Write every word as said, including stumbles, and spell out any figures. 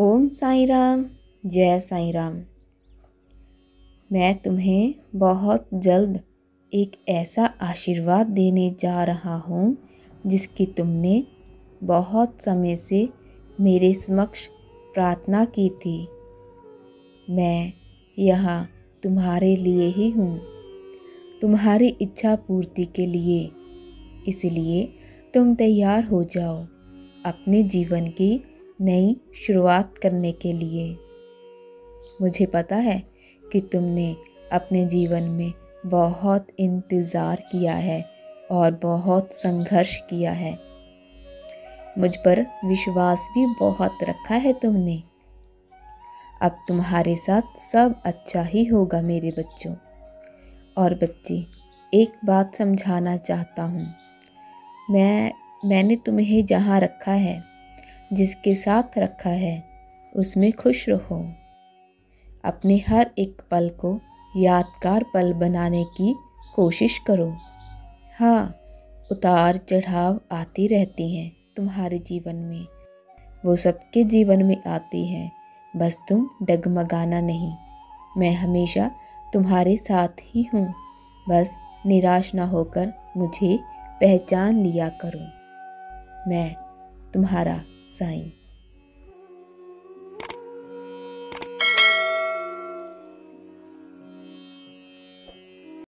ओम साई राम, जय साई राम। मैं तुम्हें बहुत जल्द एक ऐसा आशीर्वाद देने जा रहा हूँ जिसकी तुमने बहुत समय से मेरे समक्ष प्रार्थना की थी। मैं यहाँ तुम्हारे लिए ही हूँ, तुम्हारी इच्छा पूर्ति के लिए। इसलिए तुम तैयार हो जाओ अपने जीवन की नई शुरुआत करने के लिए। मुझे पता है कि तुमने अपने जीवन में बहुत इंतज़ार किया है और बहुत संघर्ष किया है। मुझ पर विश्वास भी बहुत रखा है तुमने। अब तुम्हारे साथ सब अच्छा ही होगा मेरे बच्चों। और बच्चे, एक बात समझाना चाहता हूँ। मैं मैंने तुम्हें जहाँ रखा है, जिसके साथ रखा है, उसमें खुश रहो। अपने हर एक पल को यादगार पल बनाने की कोशिश करो। हाँ, उतार चढ़ाव आती रहती हैं तुम्हारे जीवन में, वो सबके जीवन में आती हैं। बस तुम डगमगाना नहीं। मैं हमेशा तुम्हारे साथ ही हूँ। बस निराश ना होकर मुझे पहचान लिया करो। मैं तुम्हारा साईं।